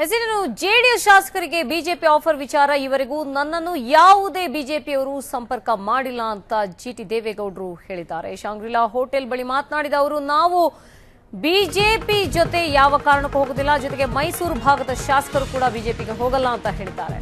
ಹೆಸರಿನ ಜೆಡಿಎಸ್ ಶಾಸಕರಿಗೆ BJP offer ವಿಚಾರ ಇವರಿಗೂ ನನ್ನನ್ನು ಯಾವುದೇ ಬಿಜೆಪಿಯವರು ಸಂಪರ್ಕ ಮಾಡಿಲ್ಲ ಅಂತ ಜಿಟಿ ದೇವೇಗೌಡರು ಹೇಳಿದ್ದಾರೆ. ಶಾಂಗ್ರಿಲಾ ಹೋಟೆಲ್ ಬಳಿ ಮಾತನಾಡಿದ ಅವರು, ನಾವು ಬಿಜೆಪಿ ಜೊತೆ ಯಾವ ಕಾರಣಕ್ಕೂ ಹೋಗೋದಿಲ್ಲ, ಜೊತೆಗೆ ಮೈಸೂರು ಭಾಗದ ಶಾಸಕರು ಕೂಡ ಬಿಜೆಪಿಗೆ ಹೋಗಲ್ಲ ಅಂತ ಹೇಳಿದ್ದಾರೆ.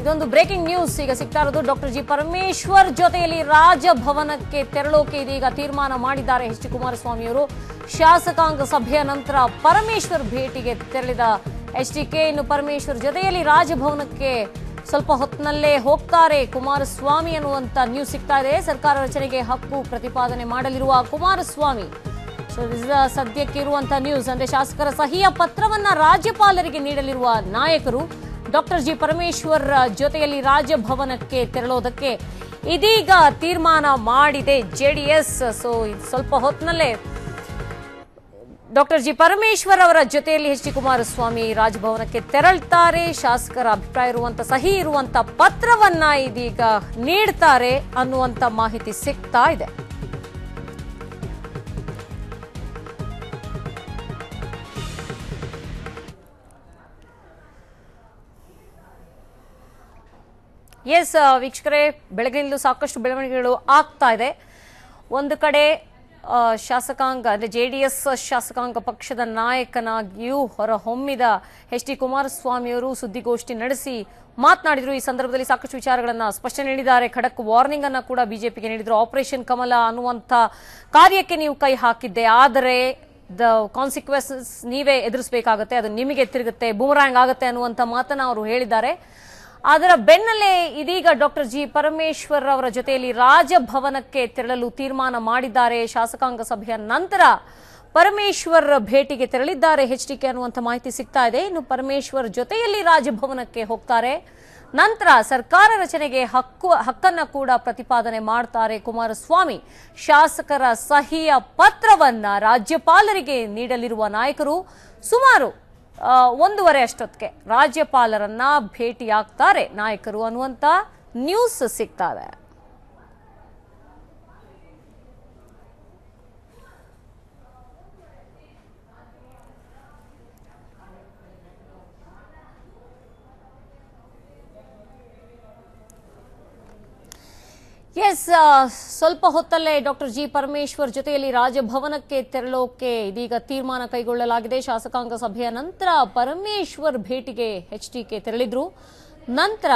ಇದೊಂದು ಬ್ರೇಕಿಂಗ್ ನ್ಯೂಸ್ ಈಗ ಸಿಗ್ತಾ ಇರೋದು. ಡಾಕ್ಟರ್ ಜಿ ಪರಮೇಶ್ವರ್ ಜೊತೆಯಲ್ಲಿ ರಾಜಭವನಕ್ಕೆ ತೆರಳೋಕೆ ಇದೀಗ ತೀರ್ಮಾನ ಮಾಡಿದ್ದಾರೆ ಎಚ್ ಡಿ ಕುಮಾರಸ್ವಾಮಿಯವರು. ಶಾಸಕಾಂಗ ಸಭೆಯ ನಂತರ ಪರಮೇಶ್ವರ್ ಭೇಟಿಗೆ ತೆರಳಿದ ಎಚ್ ಡಿ ಕೆ ಇನ್ನು ಪರಮೇಶ್ವರ್ ಜೊತೆಯಲ್ಲಿ ರಾಜಭವನಕ್ಕೆ ಸ್ವಲ್ಪ ಹೊತ್ತಿನಲ್ಲೇ ಹೋಗ್ತಾರೆ ಕುಮಾರಸ್ವಾಮಿ ಅನ್ನುವಂತ ನ್ಯೂಸ್ ಸಿಗ್ತಾ ಇದೆ. ಸರ್ಕಾರ ರಚನೆಗೆ ಹಕ್ಕು ಪ್ರತಿಪಾದನೆ ಮಾಡಲಿರುವ ಕುಮಾರಸ್ವಾಮಿ ಸದ್ಯಕ್ಕೆ ಇರುವಂತ ನ್ಯೂಸ್ ಅಂದ್ರೆ ಶಾಸಕರ ಸಹಿಯ ಪತ್ರವನ್ನ ರಾಜ್ಯಪಾಲರಿಗೆ ನೀಡಲಿರುವ ನಾಯಕರು ಡಾಕ್ಟರ್ ಜಿ ಪರಮೇಶ್ವರ್ ಜೊತೆಯಲ್ಲಿ ರಾಜಭವನಕ್ಕೆ ತೆರಳೋದಕ್ಕೆ ಇದೀಗ ತೀರ್ಮಾನ ಮಾಡಿದೆ ಜೆಡಿಎಸ್. ಸೊ ಸ್ವಲ್ಪ ಹೊತ್ತಿನಲ್ಲೇ ಡಾಕ್ಟರ್ ಜಿ ಪರಮೇಶ್ವರ್ ಅವರ ಜೊತೆಯಲ್ಲಿ ಎಚ್ ಡಿ ಕುಮಾರಸ್ವಾಮಿ ರಾಜಭವನಕ್ಕೆ ತೆರಳುತ್ತಾರೆ. ಶಾಸಕರ ಅಭಿಪ್ರಾಯ ಇರುವಂತ ಸಹಿ ಇರುವಂತ ಪತ್ರವನ್ನ ಇದೀಗ ನೀಡ್ತಾರೆ ಅನ್ನುವಂತ ಮಾಹಿತಿ ಸಿಗ್ತಾ ಇದೆ. ಎಸ್ ವೀಕ್ಷಕರೇ, ಬೆಳಗಿನಿಂದ ಸಾಕಷ್ಟು ಬೆಳವಣಿಗೆಗಳು ಆಗ್ತಾ ಇದೆ. ಒಂದು ಕಡೆ ಶಾಸಕಾಂಗ ಅಂದರೆ ಜೆಡಿಎಸ್ ಶಾಸಕಾಂಗ ಪಕ್ಷದ ನಾಯಕನಾಗಿಯೂ ಹೊರಹೊಮ್ಮಿದ ಎಚ್ ಡಿ ಕುಮಾರಸ್ವಾಮಿಯವರು ಸುದ್ದಿಗೋಷ್ಠಿ ನಡೆಸಿ ಮಾತನಾಡಿದರು. ಈ ಸಂದರ್ಭದಲ್ಲಿ ಸಾಕಷ್ಟು ವಿಚಾರಗಳನ್ನು ಸ್ಪಷ್ಟನೆ ನೀಡಿದ್ದಾರೆ. ಖಡಕ್ ವಾರ್ನಿಂಗ್ ಅನ್ನು ಕೂಡ ಬಿಜೆಪಿಗೆ ನೀಡಿದರು. ಆಪರೇಷನ್ ಕಮಲ ಅನ್ನುವಂಥ ಕಾರ್ಯಕ್ಕೆ ನೀವು ಕೈ ಹಾಕಿದ್ದೆ, ಆದರೆ ಕಾನ್ಸಿಕ್ವೆನ್ಸಸ್ ನೀವೇ ಎದುರಿಸಬೇಕಾಗತ್ತೆ, ಅದು ನಿಮಗೆ ತಿರುಗುತ್ತೆ, ಬೂಮರಾಂಗ್ ಆಗುತ್ತೆ ಅನ್ನುವಂಥ ಮಾತನ್ನು ಅವರು ಹೇಳಿದ್ದಾರೆ. ಅದರ ಬೆನ್ನಲ್ಲೇ ಇದೀಗ ಡಾಕ್ಟರ್ ಜಿ ಪರಮೇಶ್ವರ್ ಅವರ ಜೊತೆಯಲ್ಲಿ ರಾಜಭವನಕ್ಕೆ ತೆರಳಲು ತೀರ್ಮಾನ ಮಾಡಿದ್ದಾರೆ. ಶಾಸಕಾಂಗ ಸಭೆಯ ನಂತರ ಪರಮೇಶ್ವರ್ ಭೇಟಿಗೆ ತೆರಳಿದ್ದಾರೆ ಎಚ್ ಡಿ ಕೆ ಅನ್ನುವಂಥ ಮಾಹಿತಿ ಸಿಗ್ತಾ ಇದೆ. ಇನ್ನು ಪರಮೇಶ್ವರ್ ಜೊತೆಯಲ್ಲಿ ರಾಜಭವನಕ್ಕೆ ಹೋಗ್ತಾರೆ, ನಂತರ ಸರ್ಕಾರ ರಚನೆಗೆ ಹಕ್ಕನ್ನು ಕೂಡ ಪ್ರತಿಪಾದನೆ ಮಾಡ್ತಾರೆ ಕುಮಾರಸ್ವಾಮಿ. ಶಾಸಕರ ಸಹಿಯ ಪತ್ರವನ್ನ ರಾಜ್ಯಪಾಲರಿಗೆ ನೀಡಲಿರುವ ನಾಯಕರು ಸುಮಾರು 1:15 ಅಷ್ಟೊತ್ತಿಗೆ ರಾಜ್ಯಪಾಲರನ್ನ ಭೇಟಿಯಾಗ್ತಾರೆ ನಾಯಕರು ಅನ್ನುವಂತ ನ್ಯೂಸ್ ಸಿಗ್ತಾ ಇದೆ. ಎಸ್, ಸ್ವಲ್ಪ ಹೊತ್ತಲ್ಲೇ ಡಾಕ್ಟರ್ ಜಿ ಪರಮೇಶ್ವರ್ ಜೊತೆಯಲ್ಲಿ ರಾಜಭವನಕ್ಕೆ ತೆರಳೋಕೆ ಇದೀಗ ತೀರ್ಮಾನ ಕೈಗೊಳ್ಳಲಾಗಿದೆ. ಶಾಸಕಾಂಗ ಸಭೆಯ ನಂತರ ಪರಮೇಶ್ವರ್ ಭೇಟಿಗೆ ಎಚ್ ಡಿ ಕೆ ತೆರಳಿದ್ರು, ನಂತರ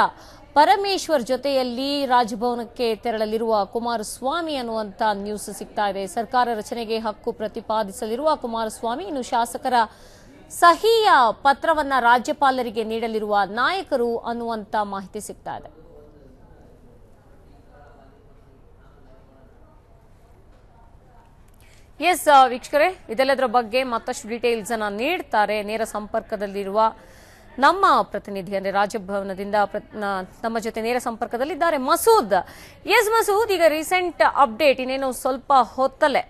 ಪರಮೇಶ್ವರ್ ಜೊತೆಯಲ್ಲಿ ರಾಜಭವನಕ್ಕೆ ತೆರಳಲಿರುವ ಕುಮಾರಸ್ವಾಮಿ ಅನ್ನುವಂಥ ನ್ಯೂಸ್ ಸಿಗ್ತಾ ಇದೆ. ಸರ್ಕಾರ ರಚನೆಗೆ ಹಕ್ಕು ಪ್ರತಿಪಾದಿಸಲಿರುವ ಕುಮಾರಸ್ವಾಮಿ, ಇನ್ನು ಶಾಸಕರ ಸಹಿಯ ಪತ್ರವನ್ನ ರಾಜ್ಯಪಾಲರಿಗೆ ನೀಡಲಿರುವ ನಾಯಕರು ಅನ್ನುವಂಥ ಮಾಹಿತಿ ಸಿಗ್ತಾ ಇದೆ. ಎಸ್ ವೀಕ್ಷಕರೇ, ಇದೆಲ್ಲದರ ಬಗ್ಗೆ ಮತ್ತಷ್ಟು ಡೀಟೇಲ್ಸ್ ಅನ್ನ ನೀಡ್ತಾರೆ ನೇರ ಸಂಪರ್ಕದಲ್ಲಿರುವ ನಮ್ಮ ಪ್ರತಿನಿಧಿ ಅಂದ್ರೆ ರಾಜಭವನದಿಂದ ನಮ್ಮ ಜೊತೆ ನೇರ ಸಂಪರ್ಕದಲ್ಲಿದ್ದಾರೆ ಮಸೂದ್. ಎಸ್ ಮಸೂದ್, ಈಗ ರೀಸೆಂಟ್ ಅಪ್ಡೇಟ್ ಇನ್ನೇನು ಸ್ವಲ್ಪ ಹೊತ್ತಲ್ಲೇ